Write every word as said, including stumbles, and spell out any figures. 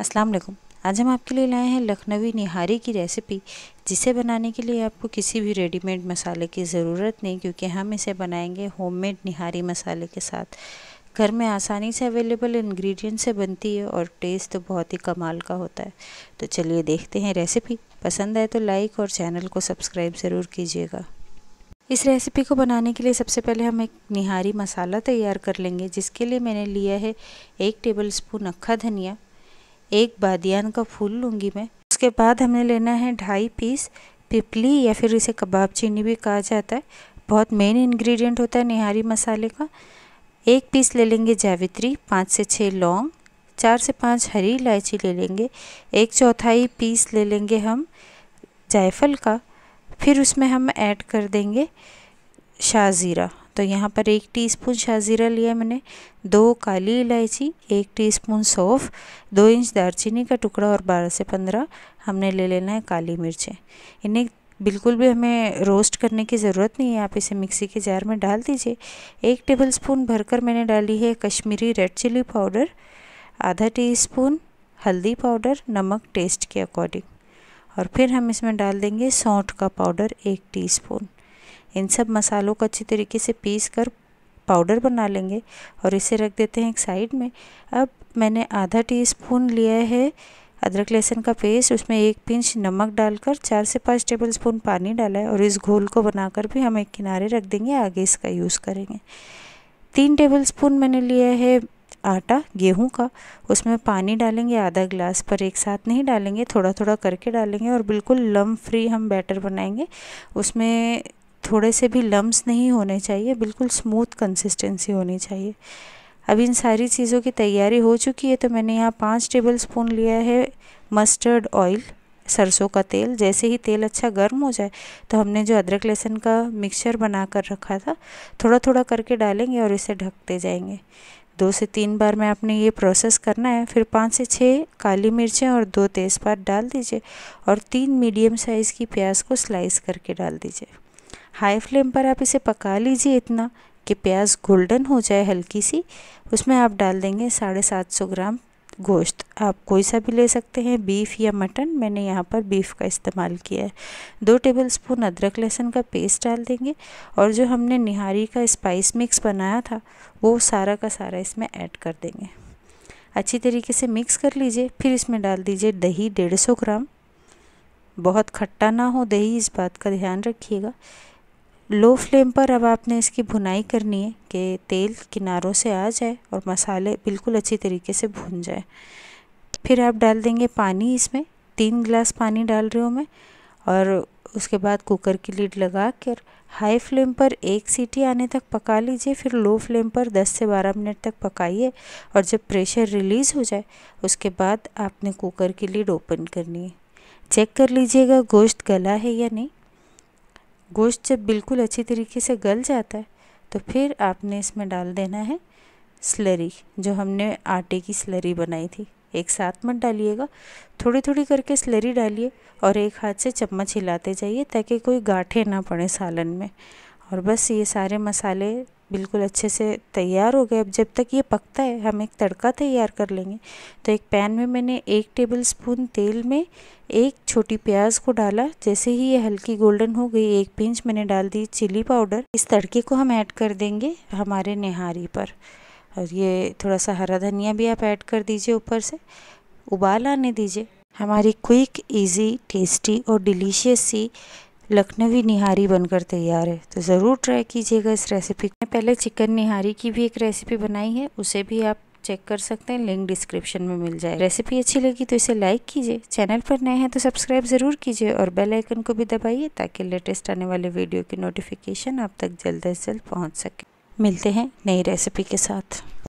अस्सलाम वालेकुम। आज हम आपके लिए लाए हैं लखनवी निहारी की रेसिपी, जिसे बनाने के लिए आपको किसी भी रेडीमेड मसाले की ज़रूरत नहीं, क्योंकि हम इसे बनाएंगे होममेड निहारी मसाले के साथ। घर में आसानी से अवेलेबल इंग्रेडिएंट से बनती है और टेस्ट तो बहुत ही कमाल का होता है। तो चलिए देखते हैं रेसिपी। पसंद आए तो लाइक और चैनल को सब्सक्राइब ज़रूर कीजिएगा। इस रेसिपी को बनाने के लिए सबसे पहले हम एक निहारी मसाला तैयार कर लेंगे, जिसके लिए मैंने लिया है एक टेबल स्पून अक्खा धनिया, एक बादियान का फूल लूँगी मैं। उसके बाद हमने लेना है ढाई पीस पिपली, या फिर इसे कबाब चीनी भी कहा जाता है। बहुत मेन इंग्रेडिएंट होता है निहारी मसाले का। एक पीस ले लेंगे जावित्री, पाँच से छः लौंग, चार से पाँच हरी इलायची ले लेंगे, एक चौथाई पीस ले लेंगे हम जायफल का। फिर उसमें हम ऐड कर देंगे शाहजीरा। तो यहाँ पर एक टीस्पून शाहजीरा लिया मैंने, दो काली इलायची, एक टीस्पून सौंफ, दो इंच दालचीनी का टुकड़ा और बारह से पंद्रह हमने ले लेना है काली मिर्चें। इन्हें बिल्कुल भी हमें रोस्ट करने की ज़रूरत नहीं है, आप इसे मिक्सी के जार में डाल दीजिए। एक टेबलस्पून भरकर मैंने डाली है कश्मीरी रेड चिली पाउडर, आधा टीस्पून हल्दी पाउडर, नमक टेस्ट के अकॉर्डिंग, और फिर हम इसमें डाल देंगे सौंठ का पाउडर एक टीस्पून। इन सब मसालों को अच्छी तरीके से पीस कर पाउडर बना लेंगे और इसे रख देते हैं एक साइड में। अब मैंने आधा टीस्पून लिया है अदरक लहसुन का पेस्ट, उसमें एक पिंच नमक डालकर चार से पाँच टेबलस्पून पानी डाला है और इस घोल को बनाकर भी हम एक किनारे रख देंगे, आगे इसका यूज़ करेंगे। तीन टेबलस्पून मैंने लिया है आटा गेहूं का, उसमें पानी डालेंगे आधा ग्लास, पर एक साथ नहीं डालेंगे, थोड़ा थोड़ा करके डालेंगे और बिल्कुल लम्प फ्री हम बैटर बनाएंगे। उसमें थोड़े से भी लम्प्स नहीं होने चाहिए, बिल्कुल स्मूथ कंसिस्टेंसी होनी चाहिए। अब इन सारी चीज़ों की तैयारी हो चुकी है, तो मैंने यहाँ पाँच टेबलस्पून लिया है मस्टर्ड ऑयल, सरसों का तेल। जैसे ही तेल अच्छा गर्म हो जाए तो हमने जो अदरक लहसुन का मिक्सचर बना कर रखा था, थोड़ा थोड़ा करके डालेंगे और इसे ढकते जाएंगे। दो से तीन बार में आपने ये प्रोसेस करना है। फिर पाँच से छः काली मिर्चें और दो तेज़पात डाल दीजिए और तीन मीडियम साइज़ की प्याज को स्लाइस करके डाल दीजिए। हाई फ्लेम पर आप इसे पका लीजिए इतना कि प्याज गोल्डन हो जाए हल्की सी। उसमें आप डाल देंगे साढ़े सात सौ ग्राम गोश्त, आप कोई सा भी ले सकते हैं, बीफ या मटन। मैंने यहाँ पर बीफ का इस्तेमाल किया है। दो टेबलस्पून अदरक लहसुन का पेस्ट डाल देंगे और जो हमने निहारी का स्पाइस मिक्स बनाया था वो सारा का सारा इसमें ऐड कर देंगे। अच्छी तरीके से मिक्स कर लीजिए। फिर इसमें डाल दीजिए दही डेढ़ सौ ग्राम, बहुत खट्टा ना हो दही, इस बात का ध्यान रखिएगा। लो फ्लेम पर अब आपने इसकी भुनाई करनी है कि तेल किनारों से आ जाए और मसाले बिल्कुल अच्छी तरीके से भून जाए। फिर आप डाल देंगे पानी, इसमें तीन गिलास पानी डाल रही हूँ मैं, और उसके बाद कुकर की लीड लगा कर हाई फ्लेम पर एक सीटी आने तक पका लीजिए। फिर लो फ्लेम पर दस से बारह मिनट तक पकाइए और जब प्रेशर रिलीज़ हो जाए उसके बाद आपने कुकर की लीड ओपन करनी है। चेक कर लीजिएगा गोश्त गला है या नहीं। गोश्त जब बिल्कुल अच्छी तरीके से गल जाता है तो फिर आपने इसमें डाल देना है स्लरी, जो हमने आटे की स्लरी बनाई थी। एक साथ मत डालिएगा, थोड़ी थोड़ी करके स्लरी डालिए और एक हाथ से चम्मच हिलाते जाइए ताकि कोई गाँठें ना पड़े सालन में। और बस ये सारे मसाले बिल्कुल अच्छे से तैयार हो गए। अब जब तक ये पकता है हम एक तड़का तैयार कर लेंगे। तो एक पैन में मैंने एक टेबलस्पून तेल में एक छोटी प्याज को डाला। जैसे ही ये हल्की गोल्डन हो गई, एक पिंच मैंने डाल दी चिली पाउडर। इस तड़के को हम ऐड कर देंगे हमारे निहारी पर, और ये थोड़ा सा हरा धनिया भी आप ऐड कर दीजिए ऊपर से। उबाल आने दीजिए। हमारी क्विक, ईजी, टेस्टी और डिलीशियस सी लखनवी निहारी बनकर तैयार है। तो ज़रूर ट्राई कीजिएगा इस रेसिपी। मैंने पहले चिकन निहारी की भी एक रेसिपी बनाई है, उसे भी आप चेक कर सकते हैं, लिंक डिस्क्रिप्शन में मिल जाए। रेसिपी अच्छी लगी तो इसे लाइक कीजिए, चैनल पर नए हैं तो सब्सक्राइब ज़रूर कीजिए और बेल आइकन को भी दबाइए ताकि लेटेस्ट आने वाले वीडियो की नोटिफिकेशन आप तक जल्द से जल्द पहुँच सके। मिलते हैं नई रेसिपी के साथ।